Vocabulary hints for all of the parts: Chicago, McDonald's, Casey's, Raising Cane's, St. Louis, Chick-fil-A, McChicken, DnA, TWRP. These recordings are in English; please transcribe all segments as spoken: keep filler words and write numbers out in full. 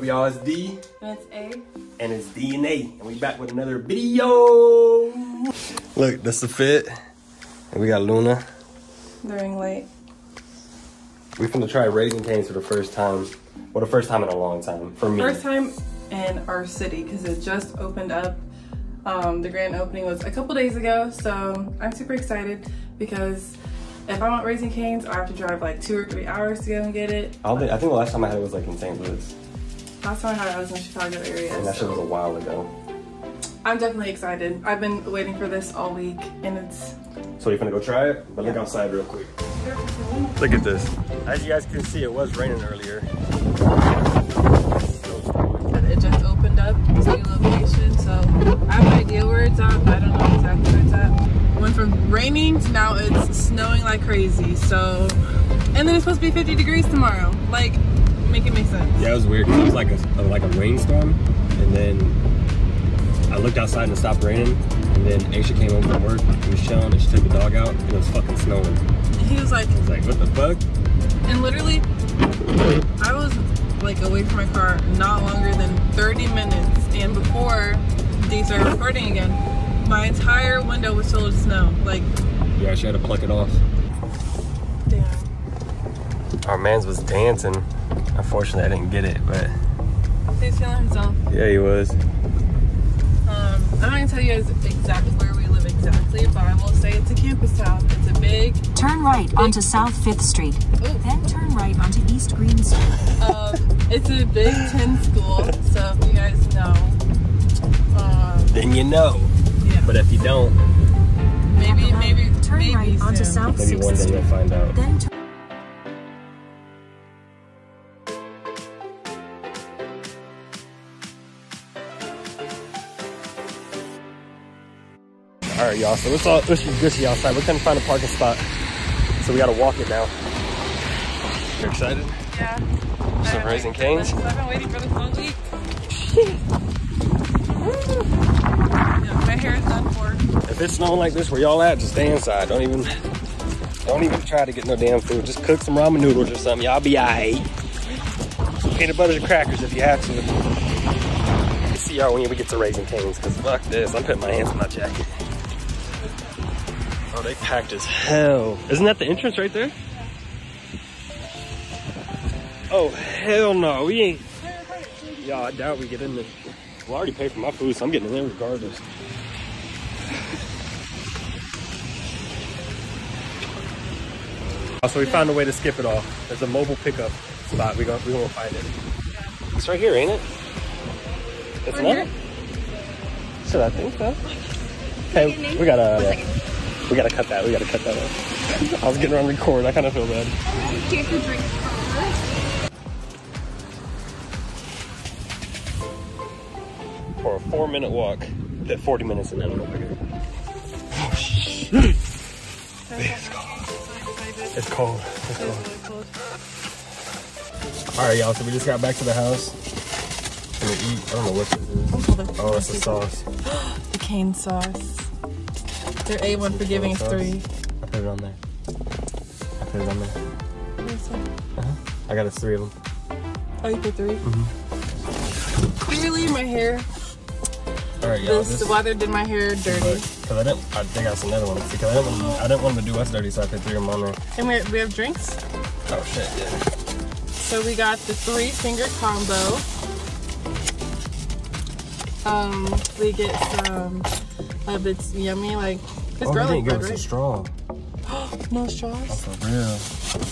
up, y'all? It's D. And it's A. And it's D N A. And we back with another video. Look, that's the fit. And we got Luna. During late. We finna try Raising Cane's for the first time. Well, the first time in a long time. For me. First time in our city, because it just opened up. Um, the grand opening was a couple days ago, so I'm super excited because if I want Raising Cane's, I have to drive like two or three hours to go and get it. I'll be, I think the last time I had it was like in Saint Louis. Last time I had it was in the Chicago area. And that so. shit was a while ago. I'm definitely excited. I've been waiting for this all week, and it's... So you're gonna go try it? But yeah. Look outside real quick. Look at this. As you guys can see, it was raining earlier. It just opened up this new location, so I have no idea where it's at, but I don't know exactly where it's at. Went from raining to now it's snowing like crazy, so... And then it's supposed to be fifty degrees tomorrow. Like, make it make sense. Yeah, it was weird. It was like a, like a rainstorm, and then I looked outside and it stopped raining, and then Aisha came home from work, and was chilling, and she took the dog out, and it was fucking snowing. He was like... He was like, what the fuck? And literally, I was... like away from my car not longer than thirty minutes, and before they started recording again, my entire window was full of snow. Like, yeah, she had to pluck it off. Damn. Our man's was dancing. Unfortunately, I didn't get it, but he was feeling himself. Yeah, he was. Um, I'm not gonna tell you guys exactly where we live exactly, but I will say it's a campus town. It's a big. Turn right big, onto South Fifth Street. Ooh. Then turn right onto East Green Street. Um, It's a Big Ten school, so if you guys know, um, then you know. Yeah. But if you don't, maybe, maybe, turn maybe right soon. Onto South Maybe one day you'll find out. Then all right, y'all. So it's all it's gushy outside. We couldn't find a parking spot, so we gotta walk it now. You're excited? Yeah. Some Raising Cane's. I've been waiting for this long week. Yeah, my hair is done for. If it's snowing like this where y'all at, just stay inside. Don't even, don't even try to get no damn food. Just cook some ramen noodles or something. Y'all be alright. Peanut butter and crackers if you have to. See y'all when we get to Raising Cane's, cause fuck this. I'm putting my hands in my jacket. Oh, they packed as hell. Isn't that the entrance right there? Oh, hell no, we ain't. Y'all, I doubt we get in there. Well, I already paid for my food, so I'm getting in there regardless. Also, we found a way to skip it all. There's a mobile pickup spot. We're gonna, we gonna find it. It's right here, ain't it? It's right not? Here? Should I think so? Hey, we gotta, yeah. we gotta cut that. We gotta cut that off. I was getting on record. I kind of feel bad. Here's the drink. For a four minute walk that forty minutes in. I don't know where. Oh shit. It's cold. It's cold. It's cold. It's cold. Alright y'all, so we just got back to the house. And we eat. I don't know what this is. Oh, it's a sauce. The cane sauce. Their A one for giving is three. I put it on there. I put it on there. What is that? Uh-huh. I got us three of them. Oh, you put three? Mm-hmm. Clearly my hair. All right, this, this weather did my hair dirty. Because I didn't, I think I saw another one. Because I didn't, I didn't want them to do us dirty, so I put three of them on there. And we we have drinks. Oh shit, yeah. So we got the three finger combo. Um, we get some of it's yummy like. This oh, girl they didn't give us a straw. No straws. Oh, for real.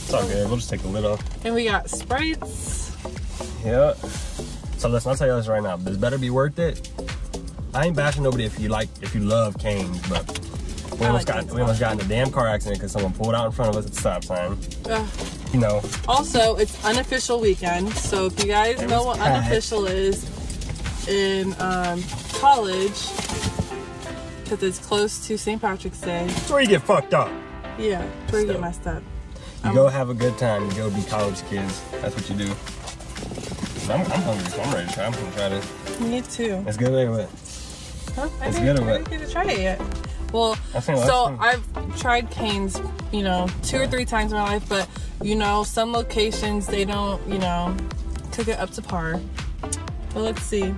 It's all good. We'll just take the lid off. And we got Sprites. Yep. So listen, I'll tell you this right now. This better be worth it. I ain't bashing nobody if you like, if you love canes, but we almost, like got, we almost got in a damn car accident because someone pulled out in front of us at the stop sign. Ugh. You know. Also, it's unofficial weekend, so if you guys it know what packed. unofficial is in um, college, because it's close to Saint Patrick's Day. It's where you get fucked up. Yeah, it's where so, you get messed up. You um, go have a good time. You go be college kids. That's what you do. I'm, I'm hungry, so I'm ready to try. I'm gonna try this. Me too. It's good or what? Huh? I it's didn't, good or what? I didn't get to try it yet. Well, so I've tried Cane's, you know, two or three times in my life, but, you know, some locations, they don't, you know, cook it up to par. But let's see.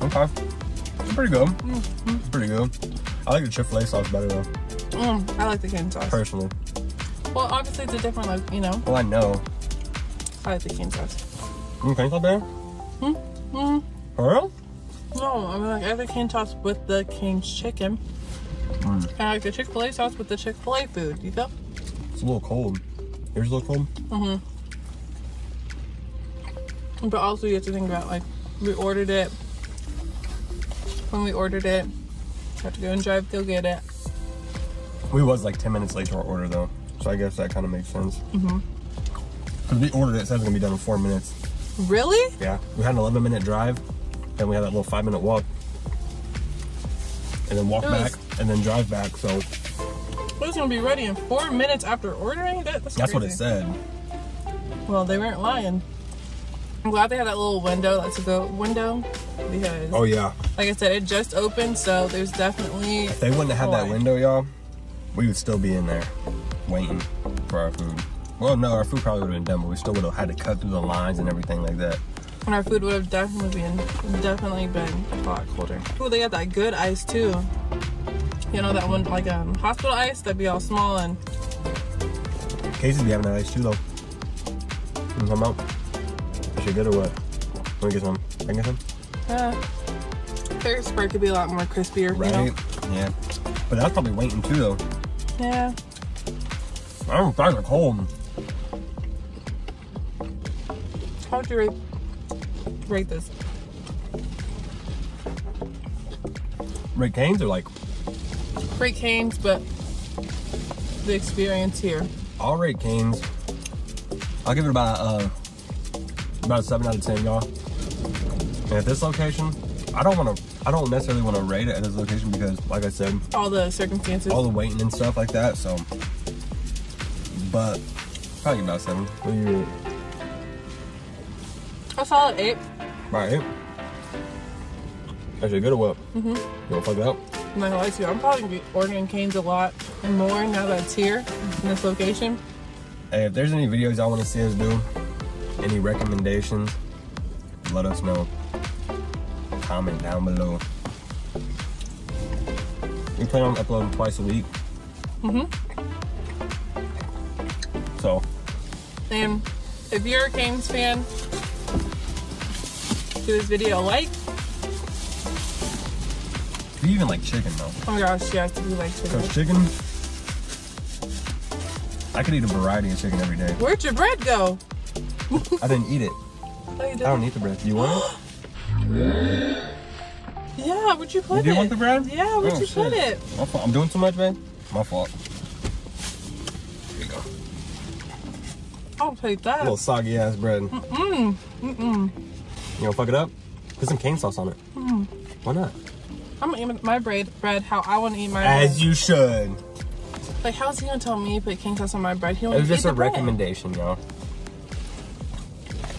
Okay. It's pretty good. Mm-hmm. It's pretty good. I like the Chick-fil-A sauce better, though. Mm, I like the Cane's sauce. Personally. Well, obviously, it's a different look, you know. Well, I know. I like the Cane's sauce. You think that there? Hmm? Mm hmm. For real? No, I mean, like, I have the Cane's sauce with the Cane's chicken. Mm. And I like the Chick-fil-A sauce with the Chick-fil-A food, you know? It's a little cold. Yours a little cold? Mm-hmm. But also, you have to think about, like, we ordered it. When we ordered it, have to go and drive, go get it. We was like ten minutes late to our order, though. So I guess that kind of makes sense. Mm-hmm. Because we ordered it, it said it's going to be done in four minutes. Really? Yeah, we had an eleven minute drive, then we had that little five minute walk, and then walk back, and then drive back. So it was gonna be ready in four minutes after ordering. That, that's that's what it said. Well, they weren't lying. I'm glad they had that little window, that's a go window, because oh yeah, like I said, it just opened, so there's definitely. If they wouldn't have had that window, y'all, we would still be in there waiting for our food. Well, no, our food probably would have been done, but we still would have had to cut through the lines and everything like that. And our food would have definitely been, definitely been a lot colder. Oh, they got that good ice too. You know that one, like um, hospital ice that'd be all small and. Casey's be having that ice too, though. You know what I'm out? Is she good or what? Let me get some. Can I get some? Uh, their spread could be a lot more crispier. Right. You know? Yeah. But that's probably waiting too, though. Yeah. I don't think they're cold. How would you rate, rate this? Rate Cane's or like? Rate Cane's, but the experience here. I'll rate Cane's. I'll give it about uh, about a seven out of ten, y'all. And at this location, I don't want to. I don't necessarily want to rate it at this location because, like I said, all the circumstances, all the waiting and stuff like that. So, but probably about seven. What do you rate? A solid eight. Right. Actually, good or what? Mm-hmm. You want to fuck it up? I'm not gonna lie to you. I'm probably gonna be ordering Cane's a lot and more now that it's here in this location. Hey, if there's any videos y'all want to see us do, any recommendations, let us know. Comment down below. We plan on uploading twice a week. Mm-hmm. So. And if you're a Cane's fan, give this video a like. Do you even like chicken though? Oh my gosh, yes, I do like chicken. Because chicken, I could eat a variety of chicken every day. Where'd your bread go? I didn't eat it. Oh, you didn't? I don't eat the bread. Do you want it? Yeah, would you put it? You do want the bread? Yeah, would oh, you shit. put it? My fault. I'm doing too much, man. My fault. Here you go. I'll take that. A little soggy ass bread. Mm-mm. Mm-mm. You know, fuck it up. Put some cane sauce on it. Mm. Why not? I'm gonna eat my bread, bread how I want to eat my bread. As you should. Like, how's he gonna tell me to put cane sauce on my bread? He don't want to eat the bread. It was just a recommendation, y'all.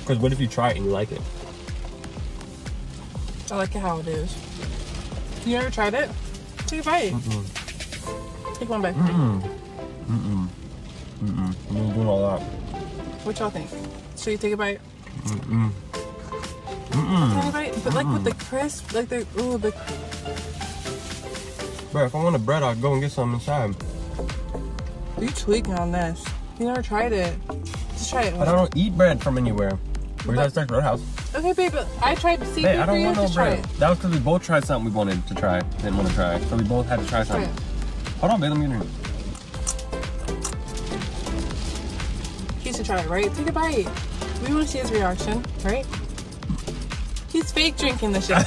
Because what if you try it and you like it? I like it how it is. You never tried it? Take a bite. Mm-mm. Take one bite. Mm-mm. Mm-mm. Mm-mm. You're doing all that. What y'all think? Should you take a bite? Mm-mm. Mm-mm. Right? But like mm-mm. with the crisp, like the ooh the. Bro, if I want a bread, I'd go and get some inside. You tweaking on this? You never tried it. Just try it. But I don't eat bread from anywhere. We're at Texas Roadhouse. Okay, babe, but I tried to see you. I don't want no bread. That was because we both tried something we wanted to try, didn't want to try, so we both had to try something. Right. Hold on, babe, let me drink. He should try it, right? Take a bite. We want to see his reaction, right? He's fake drinking the shit.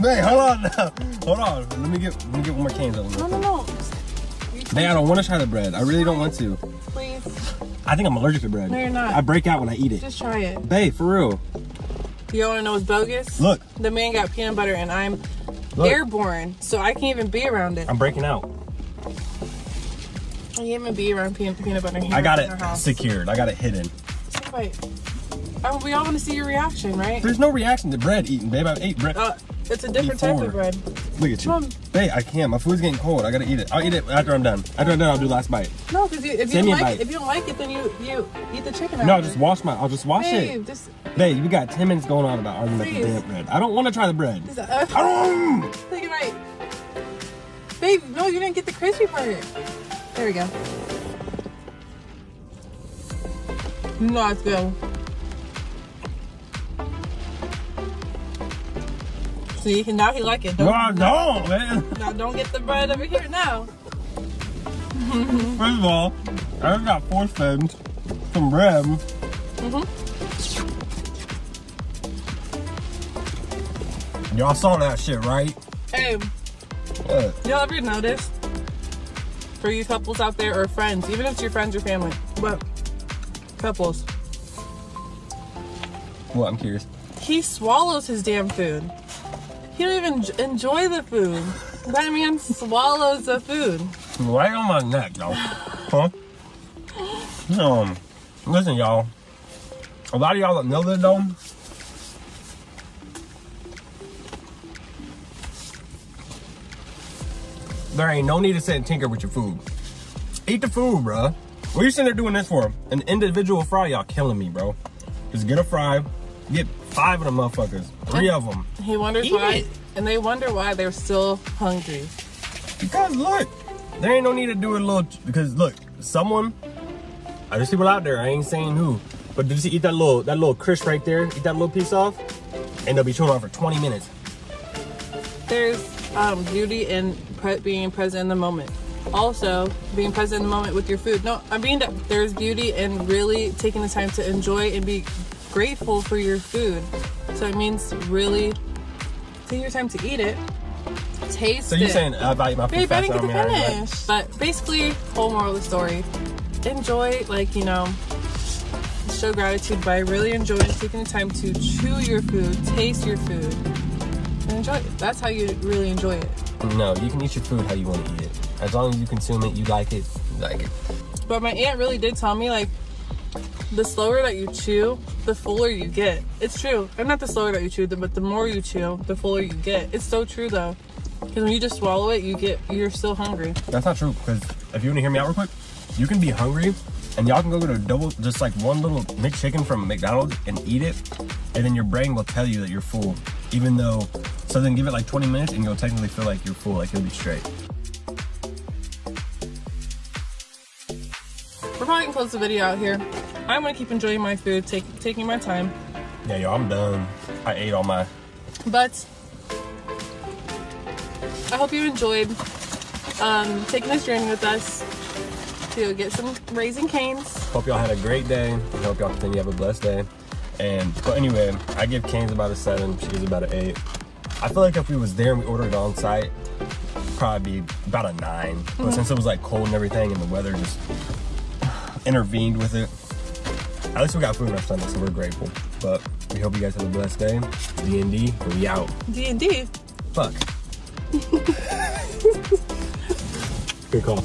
Hey, hold on now. Hold on. Let me get let me get one more Cane's over there. No, no, no. Hey, I don't want to try the bread. I really don't want to. Please. I think I'm allergic to bread. No, you're not. I break out when I eat it. Just try it. Babe, for real. You don't want to know what's bogus? Look. The man got peanut butter and I'm Look. airborne, so I can't even be around it. I'm breaking out. I can't even be around peanut, peanut butter here. I got it secured. I got it hidden. Take a bite. Oh, we all want to see your reaction, right? There's no reaction to bread eating, babe. I've ate bread. Uh, it's a different before. type of bread. Look at you. Mom. Babe, I can't. My food's getting cold. I gotta eat it. I'll eat it after I'm done. After I'm done, I'll do last bite. No, because if Send you don't like it, if you don't like it, then you you eat the chicken. No, I'll just wash my. I'll just wash babe, it. Just, babe, we got ten minutes going on about arguing about the damn bread. I don't want to try the bread. Is that, uh, I don't. Take it right. Babe, no, you didn't get the crispy part. There we go. No, it's good. See, now he like it. Don't, no, I don't, man. Now don't get the bread over here now. First of all, I just got force-fed some bread. Mm-hmm. Y'all saw that shit, right? Hey. What? Y'all ever noticed? For you couples out there or friends, even if it's your friends or family, but couples. Well, I'm curious. He swallows his damn food. He don't even enjoy the food. That man swallows the food. Right on my neck, y'all. Huh? Um, listen, y'all. A lot of y'all that know this, though, there ain't no need to sit and tinker with your food. Eat the food, bruh. What are you sitting there doing this for? An individual fry? Y'all killing me, bro. Just get a fry. Get five of them motherfuckers. Three of them. He wonders why. And they wonder why they're still hungry. Because look, there ain't no need to do a little, because look, someone, I just people out there, I ain't saying who, but just eat that little, that little crisp right there, eat that little piece off, and they'll be chewing on for twenty minutes. There's um, beauty in pre being present in the moment. Also, being present in the moment with your food. No, I mean, there's beauty in really taking the time to enjoy and be grateful for your food. So it means really take your time to eat it, taste it. So you're it. saying I value my food Babe, fast, I didn't get to finish. Like... But basically, whole moral of the story, enjoy, like, you know, show gratitude by really enjoying taking the time to chew your food, taste your food, and enjoy it. That's how you really enjoy it. No, you can eat your food how you want to eat it. As long as you consume it, you like it, you like it. But my aunt really did tell me, like, the slower that you chew, the fuller you get. It's true. And not the slower that you chew, but the more you chew, the fuller you get. It's so true, though. Because when you just swallow it, you get, you're still hungry. That's not true, because if you want to hear me out real quick, you can be hungry, and y'all can go get a double, just like one little McChicken from McDonald's and eat it, and then your brain will tell you that you're full. Even though, so then give it like twenty minutes, and you'll technically feel like you're full, like you'll be straight. We're probably going to close the video out here. I'm gonna keep enjoying my food, take, taking my time. Yeah, yo, I'm done. I ate all my. But I hope you enjoyed um, taking this journey with us to get some Raising Cane's. Hope y'all had a great day. I hope y'all continue to have a blessed day. And but anyway, I give Cane's about a seven. She gives about an eight. I feel like if we was there and we ordered on site, probably be about a nine. But mm-hmm. since it was like cold and everything, and the weather just intervened with it. At least we got food on Sunday, so we're grateful. But we hope you guys have a blessed day. D and D, we out. D and D? Fuck. Good call.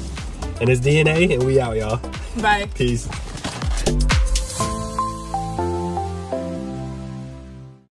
And it's D N A, and we out, y'all. Bye. Peace.